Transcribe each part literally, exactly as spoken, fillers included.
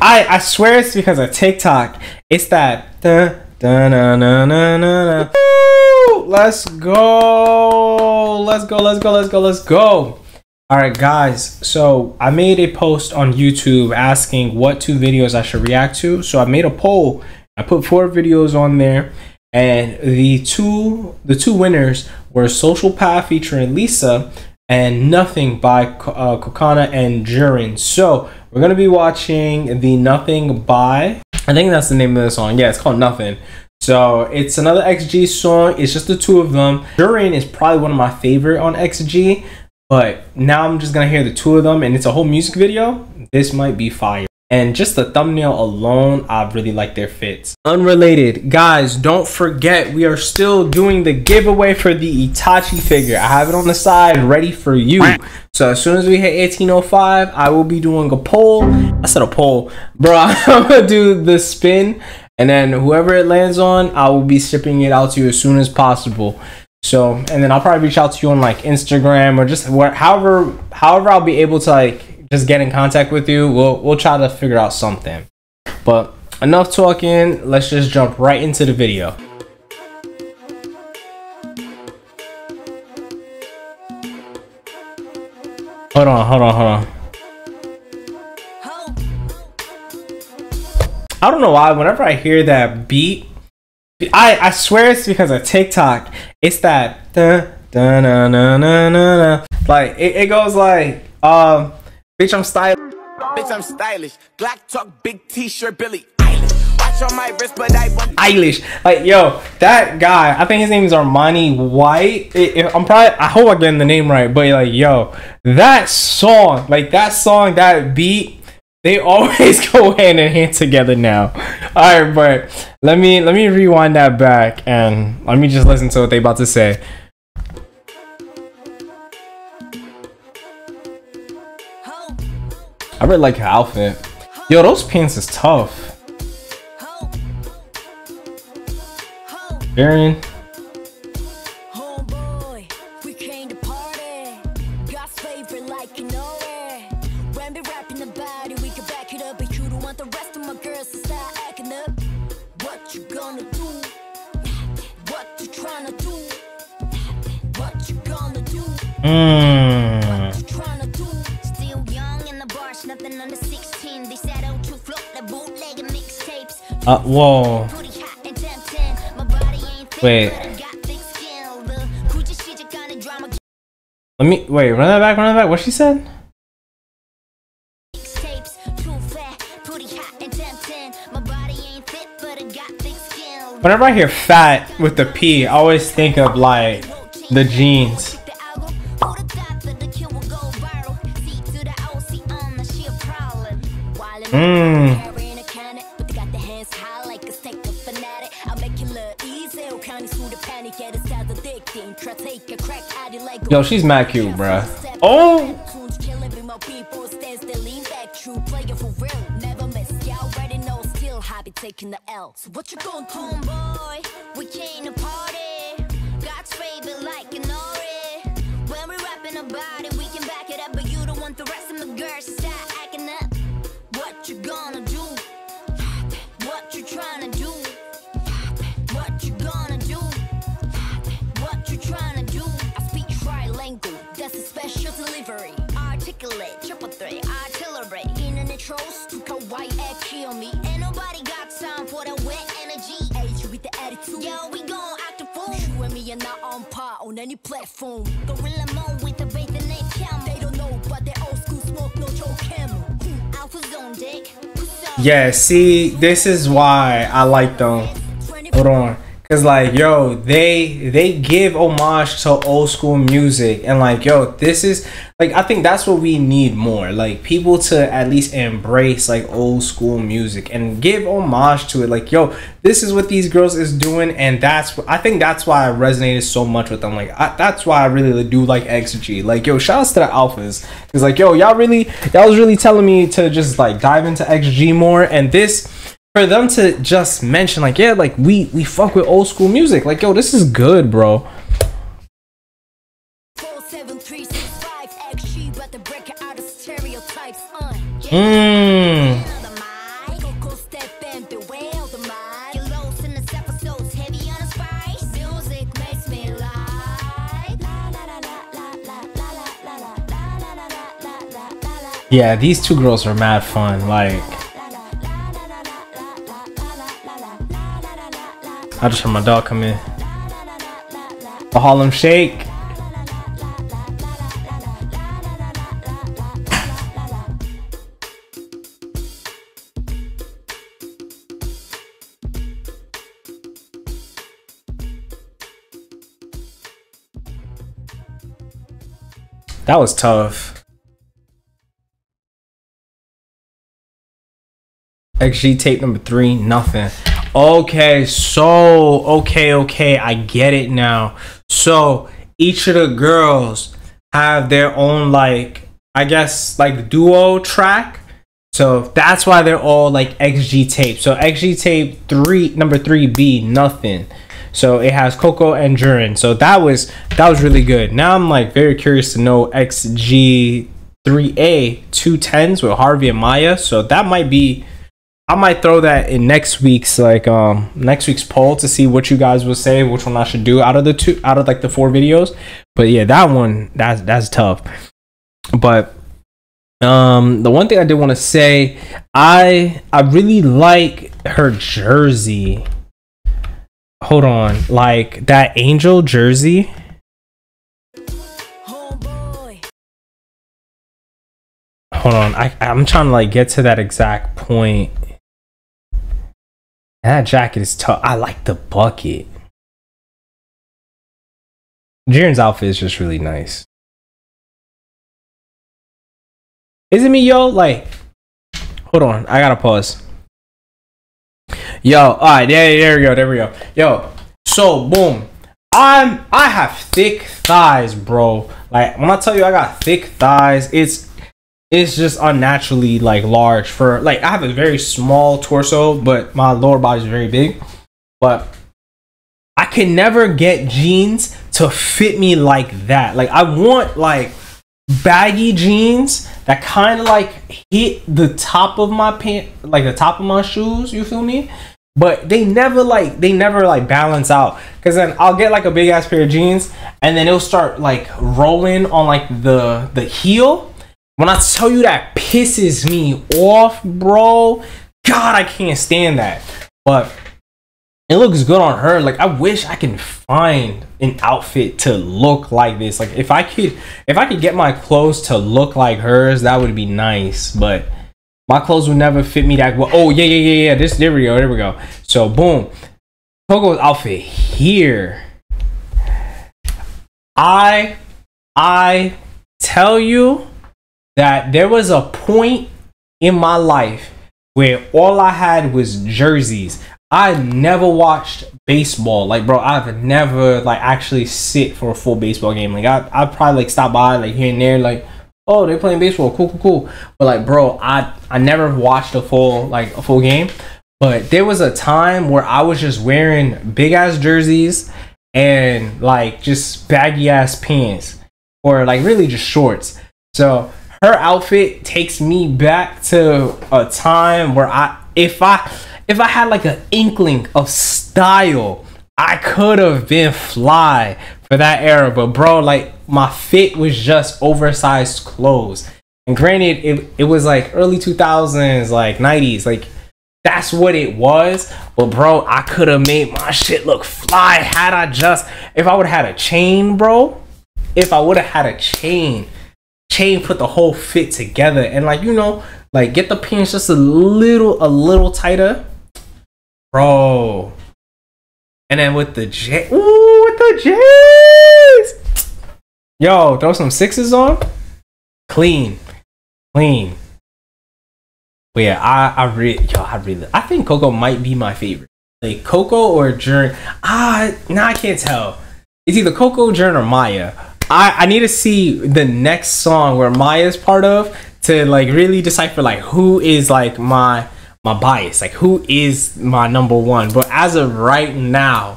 I, I swear it's because of TikTok. It's that da, da, na, na, na, na, na. Woo! Let's go. Let's go. Let's go. Let's go. Let's go. All right, guys. So I made a post on YouTube asking what two videos I should react to. So I made a poll. I put four videos on there, and the two the two winners were Social Path featuring Lisa and Nothing by uh, Cocona and Jurin. So we're gonna be watching the Nothing by, I think that's the name of the song. Yeah, it's called Nothing. So it's another X G song. It's just the two of them. Jurin is probably one of my favorite on X G, but now I'm just gonna hear the two of them, and it's a whole music video. This might be fire. And just the thumbnail alone, I really like their fits. Unrelated, guys, don't forget we are still doing the giveaway for the Itachi figure. I have it on the side ready for you. So as soon as we hit eighteen oh five, I will be doing a poll. I said a poll, bro. I'm gonna do the spin, and then whoever it lands on, I will be shipping it out to you as soon as possible. So, and then I'll probably reach out to you on like Instagram or just where, however, however I'll be able to like just get in contact with you. We'll we'll try to figure out something. But enough talking. Let's just jump right into the video. Hold on, hold on, hold on. I don't know why. Whenever I hear that beat, I I swear it's because of TikTok. It's that da da na na na na. Like it, it goes like um. Bitch, I'm stylish. Bitch, I'm stylish. Black talk, big t-shirt, Billie Eilish. Watch on my wrist, but I want Eilish. Like, yo, that guy, I think his name is Armani White. It, it, I'm probably, I hope I'm getting the name right, but like, yo, that song, like that song, that beat, they always go hand in hand together now. All right, but let me, let me rewind that back and let me just listen to what they about to say. I really like her outfit. Yo, those pants is tough. Jurin. Mm. Uh, whoa. Wait. Let me, wait, run that back, run that back. What she said? Whenever I hear fat with the P, I always think of like the jeans. Mmm. Yo, she's mad cute, bruh. Oh! Any platform, gorilla mom with the bathing camera. They don't know, but they old school smoke, no joke camera. Alpha zone dick. Yeah, see, this is why I like them. Hold on, cause like, yo, they they give homage to old school music, and like, yo, this is like, I think that's what we need more, like people to at least embrace like old school music and give homage to it. Like, yo, this is what these girls is doing, and that's I think that's why I resonated so much with them. Like, I, that's why I really do like X G. Like, yo, shout outs to the alphas. It's like, yo, y'all really, y'all was really telling me to just like dive into X G more, and this for them to just mention like, yeah, like we we fuck with old school music. Like, yo, this is good, bro. Mmm. Yeah, these two girls are mad fun. Like, I just heard my dog come in. The Harlem Shake. That was tough. X G tape number three, nothing. Okay, so, okay, okay, I get it now. So, each of the girls have their own, like, I guess, like, duo track. So, that's why they're all, like, X G tape. So, X G tape three, number three B, nothing. So it has Coco and Jurin. So that was that was really good. Now I'm like very curious to know X G three A two tens with Harvey and Maya. So that might be, I might throw that in next week's like um next week's poll to see what you guys would say, which one I should do out of the two out of like the four videos. But yeah, that one that's that's tough. But um the one thing I did want to say, I I really like her jersey. Hold on, like that angel jersey. Hold on, I, I'm trying to like get to that exact point. That jacket is tough. I like the bucket. Jurin's outfit is just really nice. Is it me, yo? Like, hold on, I gotta pause. Yo, all right, yeah, there we go, there we go. Yo, so boom, I'm I have thick thighs, bro. Like when I tell you I got thick thighs, it's it's just unnaturally like large for like I have a very small torso, but my lower body is very big. But I can never get jeans to fit me like that. Like I want like baggy jeans that kind of like hit the top of my pant, like the top of my shoes, you feel me? But they never like they never like balance out, because then I'll get like a big ass pair of jeans and then it'll start like rolling on like the the heel. When I tell you that pisses me off, bro, God, I can't stand that. But it looks good on her. Like I wish I can find an outfit to look like this. Like if I could if I could get my clothes to look like hers, that would be nice. But my clothes would never fit me that well. Oh yeah, yeah, yeah, yeah. This there we go, there we go. So boom. Coco's outfit here. I I tell you that there was a point in my life where all I had was jerseys. I never watched baseball. Like, bro, I've never, like, actually sit for a full baseball game. Like, I, I probably, like, stop by, like, here and there, like, oh, they're playing baseball. Cool, cool, cool. But, like, bro, I, I never watched a full, like, a full game. But there was a time where I was just wearing big-ass jerseys and, like, just baggy-ass pants or, like, really just shorts. So her outfit takes me back to a time where I, if I... If I had like an inkling of style, I could have been fly for that era. But bro, like my fit was just oversized clothes. And granted, it, it was like early two thousands, like nineties. Like that's what it was. But bro, I could have made my shit look fly had I just, if I would have had a chain, bro. If I would have had a chain, chain put the whole fit together. And like, you know, like get the pants just a little, a little tighter. Bro, and then with the J, ooh, with the J's, yo, throw some sixes on, clean, clean. But yeah, I, I really, yo, I really, I think Coco might be my favorite. Like Coco or Jurin, ah, nah, I can't tell. It's either Coco, Jurin, or Maya. I, I need to see the next song where Maya is part of to like really decipher like who is like my. My bias, like who is my number one. But as of right now,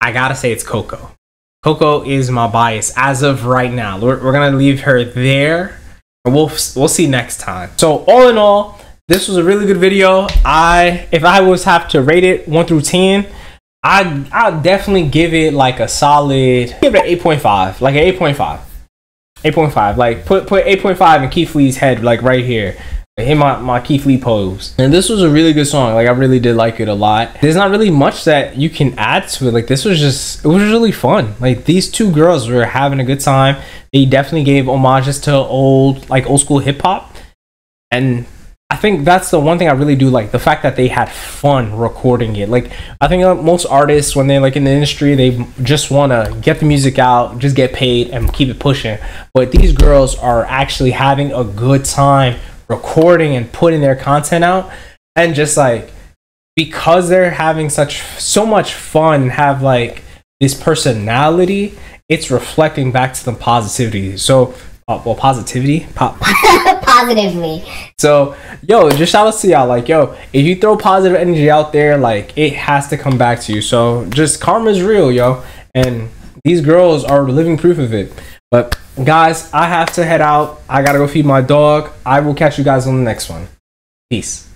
I gotta say it's Coco. Coco is my bias as of right now. We're, we're gonna leave her there, and we'll we'll see next time. So all in all, this was a really good video. I if I was have to rate it one through ten, I I'll definitely give it like a solid, give it an eight point five, like an eight point five. eight point five. Like put put eight point five in Keith Lee's head, like right here. In my, my Keith Lee pose. And this was a really good song. Like I really did like it a lot. There's not really much that you can add to it. Like this was just, it was really fun. Like these two girls were having a good time. They definitely gave homages to old, like old school hip hop. And I think that's the one thing I really do like, the fact that they had fun recording it. Like I think uh, most artists, when they're like in the industry, they just want to get the music out, just get paid and keep it pushing. But these girls are actually having a good time recording and putting their content out, and just like, because they're having such so much fun, have like this personality, it's reflecting back to them positivity. So Uh, well, positivity, pop, positively. So, yo, just shout out to y'all. Like, yo, if you throw positive energy out there, like, it has to come back to you. So, just karma's real, yo, and these girls are living proof of it. But guys, I have to head out. I gotta go feed my dog. I will catch you guys on the next one. Peace.